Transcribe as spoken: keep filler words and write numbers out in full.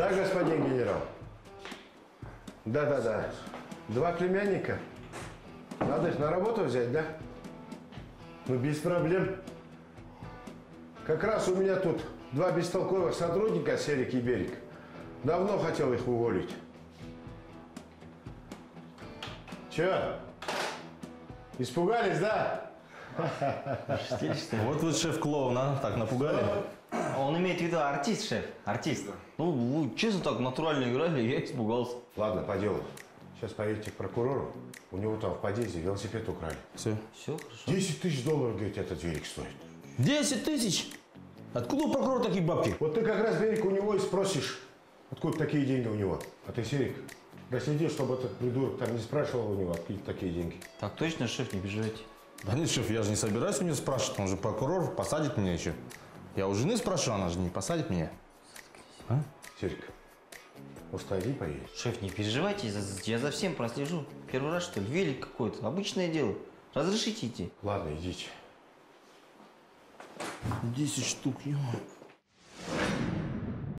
Да, господин генерал? Да-да-да. Два племянника. Надо их на работу взять, да? Ну, без проблем. Как раз у меня тут два бестолковых сотрудника, Серик и Берик. Давно хотел их уволить. Че? Испугались, да? Вот вы шеф-клоуна так напугали. Он имеет в виду артист, шеф. Артист. Ну, честно так, натурально играли, я испугался. Ладно, по делу. Сейчас поедете к прокурору. У него там в подъезде велосипед украли. Все. Все хорошо. десять тысяч долларов, говорит, этот велик стоит. десять тысяч? Откуда у прокурора такие бабки? Вот ты как раз, Берик, у него и спросишь, откуда такие деньги у него. А ты, Серик, доследи, чтобы этот придурок там не спрашивал у него, откуда такие деньги. Так точно, шеф, не бежите. Да нет, шеф, я же не собираюсь у него спрашивать, он же прокурор, посадит меня еще. Я у жены спрашиваю, она же не посадит меня. А? Серик, устави, поедешь. Шеф, не переживайте, я за, я за всем прослежу. Первый раз, что ли, велик какой-то, обычное дело. Разрешите идти? Ладно, идите. десять штук, ё-моё.